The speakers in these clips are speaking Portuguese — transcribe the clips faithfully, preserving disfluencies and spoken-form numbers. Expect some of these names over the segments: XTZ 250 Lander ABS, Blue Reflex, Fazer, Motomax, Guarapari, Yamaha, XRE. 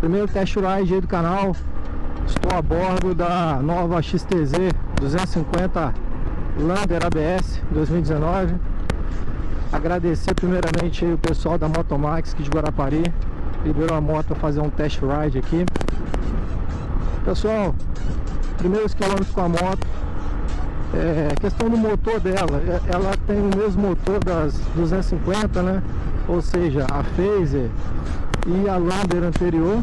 Primeiro test ride aí do canal. Estou a bordo da nova X T Z duzentos e cinquenta Lander A B S dois mil e dezenove. Agradecer primeiramente aí o pessoal da Motomax aqui de Guarapari, liberou a moto para fazer um test ride aqui. Pessoal, primeiros quilômetros com a moto. É, questão do motor dela, ela tem o mesmo motor das duzentos e cinquenta, né? Ou seja, a Fazer e a Lander anterior,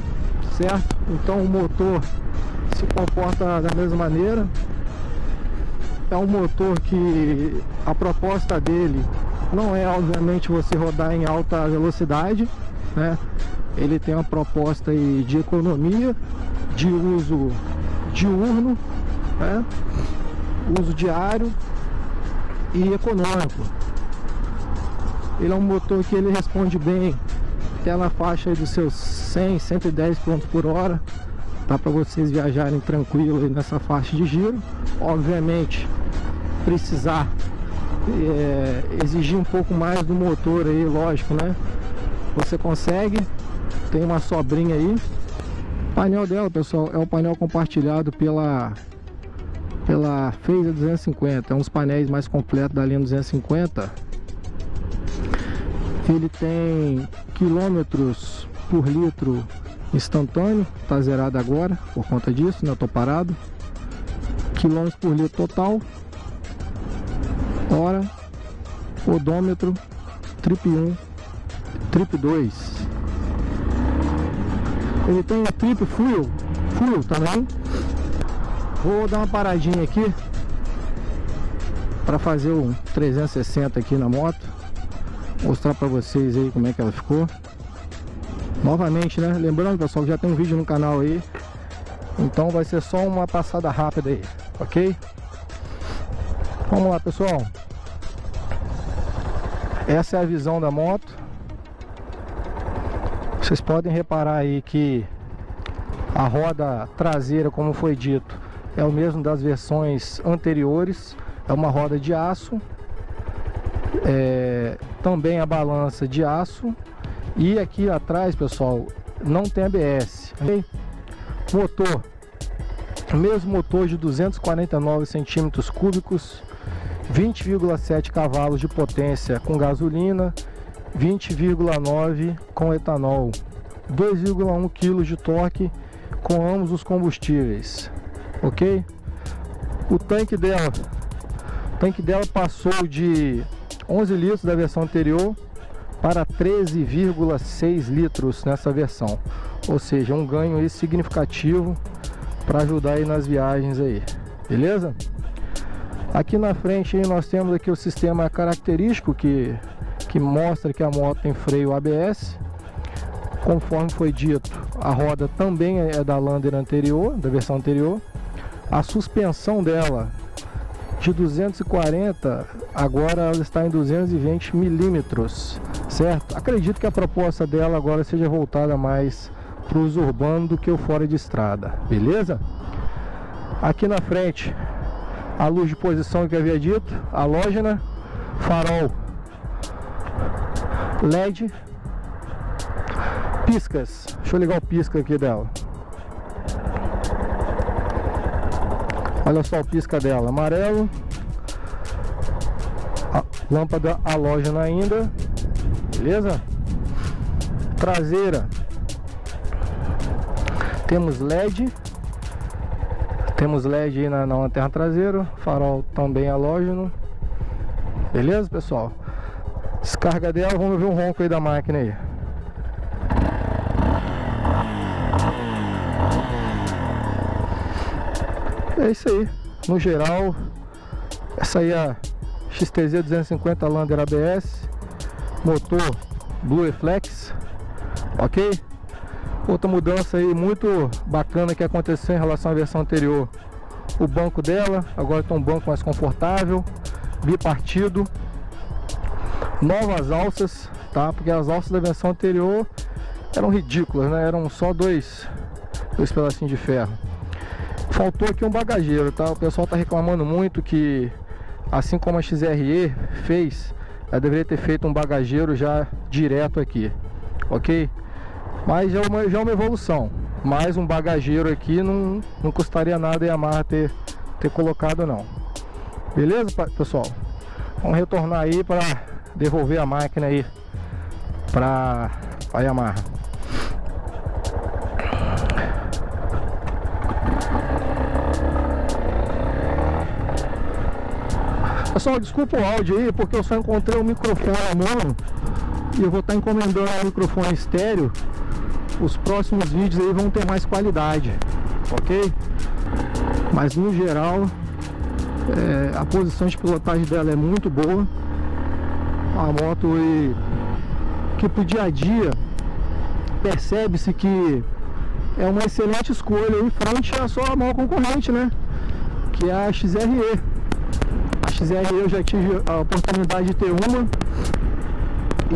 certo? Então o motor se comporta da mesma maneira. É um motor que a proposta dele não é, obviamente, você rodar em alta velocidade, né? Ele tem uma proposta aí de economia, de uso diurno, né? Uso diário e econômico. Ele é um motor que ele responde bem até na faixa dos seus cem, cento e dez km por hora. Dá para vocês viajarem tranquilo aí nessa faixa de giro. Obviamente, precisar é, exigir um pouco mais do motor aí, lógico, né? Você consegue. Tem uma sobrinha aí. O painel dela, pessoal, é um painel compartilhado pela pela Fazer duzentos e cinquenta, é um dos painéis mais completos da linha duzentos e cinquenta. Ele tem quilômetros por litro instantâneo, tá zerado agora por conta disso, né? Eu tô parado. Quilômetros por litro total, hora, odômetro, trip um, trip dois. Ele tem a trip fuel, fuel também. Vou dar uma paradinha aqui para fazer um trezentos e sessenta aqui na moto, mostrar para vocês aí como é que ela ficou. Novamente, né? Lembrando, pessoal, que já tem um vídeo no canal aí, então vai ser só uma passada rápida aí, ok? Vamos lá, pessoal. Essa é a visão da moto. Vocês podem reparar aí que a roda traseira, como foi dito, é o mesmo das versões anteriores, é uma roda de aço, é, também a balança de aço, e aqui atrás, pessoal, não tem A B S, okay? Motor, mesmo motor de duzentos e quarenta e nove centímetros cúbicos, vinte vírgula sete cavalos de potência com gasolina, vinte vírgula nove com etanol, dois vírgula um kg de torque com ambos os combustíveis. Ok, o tanque dela, o tanque dela passou de onze litros da versão anterior para treze vírgula seis litros nessa versão, ou seja, um ganho aí significativo para ajudar aí nas viagens aí, beleza? Aqui na frente aí nós temos aqui o sistema característico que que mostra que a moto tem freio A B S. Conforme foi dito, a roda também é da Lander anterior, da versão anterior. A suspensão dela de duzentos e quarenta, agora ela está em duzentos e vinte milímetros, certo? Acredito que a proposta dela agora seja voltada mais para o uso urbano do que o fora de estrada, beleza? Aqui na frente, a luz de posição que eu havia dito, halógena, farol L E D, piscas. Deixa eu ligar o pisca aqui dela. Olha só o pisca dela, amarelo. A lâmpada halógena ainda, beleza? Traseira, temos L E D, temos L E D aí na, na lanterna traseira, farol também halógeno, beleza, pessoal? Descarga dela, vamos ver um ronco aí da máquina aí. É isso aí, no geral, essa aí é a X T Z duzentos e cinquenta Lander A B S, motor Blue Reflex, ok? Outra mudança aí muito bacana que aconteceu em relação à versão anterior, o banco dela, agora tem um banco mais confortável, bipartido, novas alças, tá? Porque as alças da versão anterior eram ridículas, né? Eram só dois, dois pedacinhos de ferro. Faltou aqui um bagageiro, tá? O pessoal tá reclamando muito que, assim como a X R E fez, ela deveria ter feito um bagageiro já direto aqui, ok? Mas já é uma, já é uma evolução. Mais um bagageiro aqui não, não custaria nada a Yamaha ter, ter colocado, não. Beleza, pessoal? Vamos retornar aí para devolver a máquina aí para a Yamaha. Pessoal, desculpa o áudio aí, porque eu só encontrei o microfone na mão e eu vou estar encomendando o microfone estéreo. Os próximos vídeos aí vão ter mais qualidade, ok? Mas no geral, é, a posição de pilotagem dela é muito boa. A moto e, que pro dia a dia percebe-se que é uma excelente escolha em frente à sua maior concorrente, né? Que é a X R E. A X R E eu já tive a oportunidade de ter uma,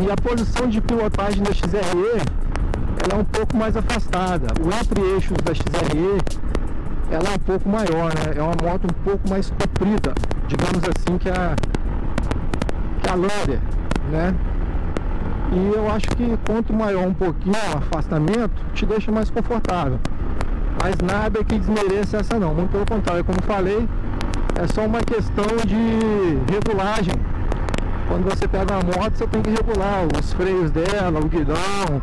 e a posição de pilotagem da X R E ela é um pouco mais afastada. O entre-eixos da X R E ela é um pouco maior, né? É uma moto um pouco mais comprida, digamos assim, que a, que a Lander, né? E eu acho que quanto maior um pouquinho o afastamento, te deixa mais confortável. Mas nada que desmereça essa não, muito pelo contrário, como falei, é só uma questão de regulagem. Quando você pega a moto, você tem que regular os freios dela, o guidão,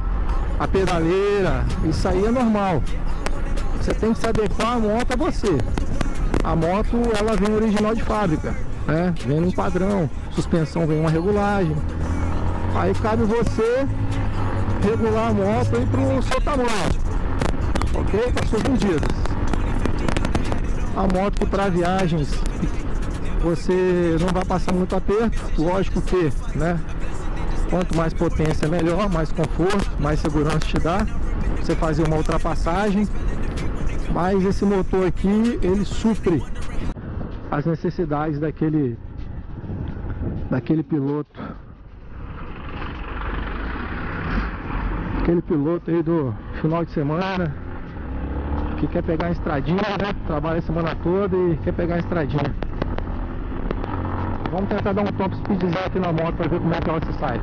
a pedaleira, isso aí é normal. Você tem que se adequar a moto a você. A moto ela vem original de fábrica, né? Vem num padrão, suspensão vem uma regulagem. Aí cabe você regular a moto aí pro seu tamanho, ok? Para suas medidas. A moto para viagens você não vai passar muito aperto, lógico que, né? Quanto mais potência melhor, mais conforto, mais segurança te dá você fazer uma ultrapassagem. Mas esse motor aqui, ele supre as necessidades daquele daquele piloto aquele piloto aí do final de semana que quer pegar a estradinha, né? Trabalha a semana toda e quer pegar a estradinha. Vamos tentar dar um top speedzinho aqui na moto para ver como é que ela se sai.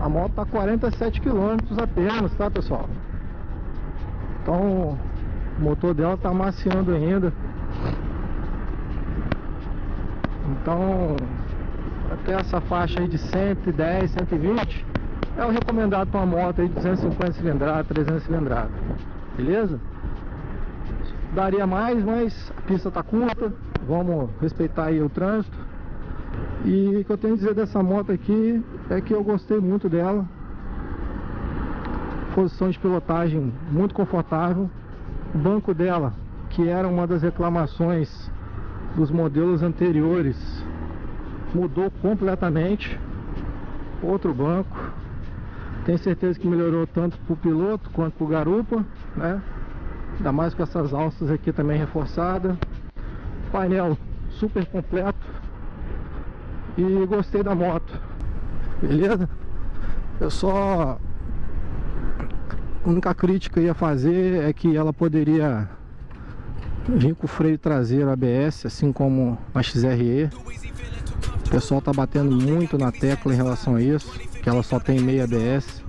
A moto tá quarenta e sete quilômetros apenas, tá, pessoal? Então o motor dela tá maciando ainda. Então até essa faixa aí de cento e dez, cento e vinte é o recomendado para uma moto aí de duzentos e cinquenta cilindradas, trezentos cilindradas. Beleza? Daria mais, mas a pista tá curta. Vamos respeitar aí o trânsito. E o que eu tenho a dizer dessa moto aqui é que eu gostei muito dela. Posição de pilotagem muito confortável. O banco dela, que era uma das reclamações dos modelos anteriores, mudou completamente. Outro banco. Tenho certeza que melhorou tanto para o piloto quanto para o garupa, né? Ainda mais com essas alças aqui também reforçadas. Painel super completo. E gostei da moto, beleza? Eu só... A única crítica que eu ia fazer é que ela poderia vir com o freio traseiro A B S, assim como a X R E. O pessoal tá batendo muito na tecla em relação a isso, que ela só tem meia A B S.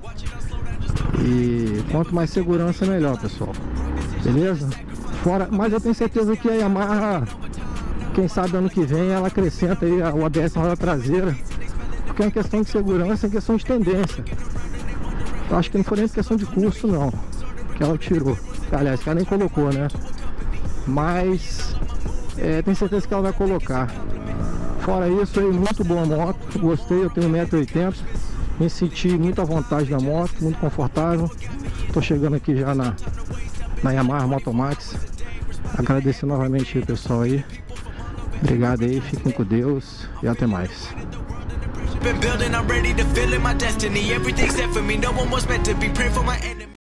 E quanto mais segurança, melhor, pessoal. Beleza? Fora... Mas eu tenho certeza que a Yamaha... Quem sabe ano que vem ela acrescenta aí o A B S na roda traseira, porque é uma questão de segurança, é uma questão de tendência. Eu acho que não foi nem questão de custo não, que ela tirou, aliás, que ela nem colocou, né? Mas é, tenho certeza que ela vai colocar. Fora isso, aí, muito boa moto, gostei, eu tenho um metro e oitenta, me senti muito à vontade na moto, muito confortável. Estou chegando aqui já na, na Yamaha Motomax, agradecer novamente aí, pessoal aí. Obrigado aí, fiquem com Deus e até mais.